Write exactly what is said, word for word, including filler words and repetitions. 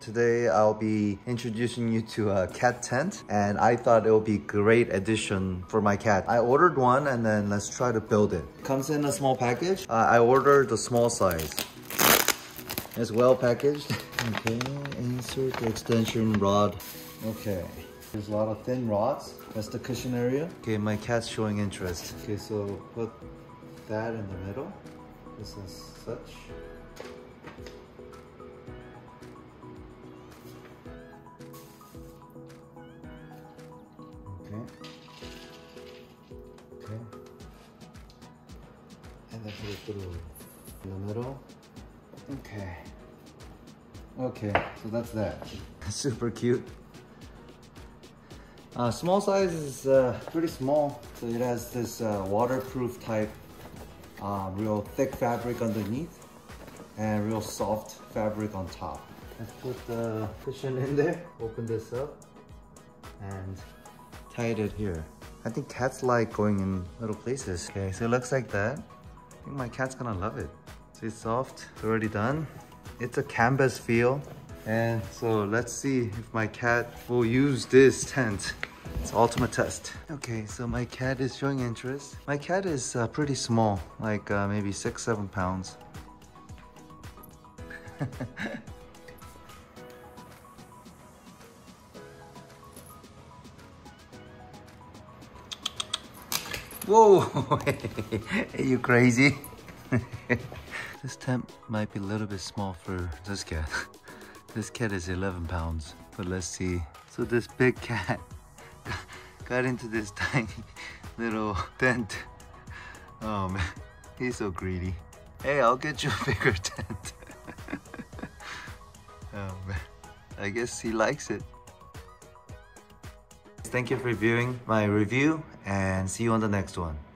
Today I'll be introducing you to a cat tent, and I thought it would be a great addition for my cat. I ordered one and then let's try to build it. Comes in a small package. Uh, I ordered the small size. It's well packaged. Okay, insert the extension rod. Okay, there's a lot of thin rods. That's the cushion area. Okay, my cat's showing interest. Okay, so put that in the middle. This is such. Okay. Okay. And then put it through in the middle. Okay. Okay, so that's that. Super cute. Uh, small size is uh, pretty small. So it has this uh, waterproof type, uh, real thick fabric underneath and real soft fabric on top. Let's put the cushion in there. Open this up and tie it here. I think cats like going in little places. Okay, so it looks like that. I think my cat's gonna love it. See, it's soft, it's already done. It's a canvas feel. And so let's see if my cat will use this tent. It's ultimate test. Okay, so my cat is showing interest. My cat is uh, pretty small, like uh, maybe six, seven pounds. Whoa, are you crazy? This tent might be a little bit small for this cat. This cat is eleven pounds, but let's see. So this big cat got into this tiny little tent. Oh man, he's so greedy. Hey, I'll get you a bigger tent. Oh man, I guess he likes it. Thank you for viewing my review and see you on the next one.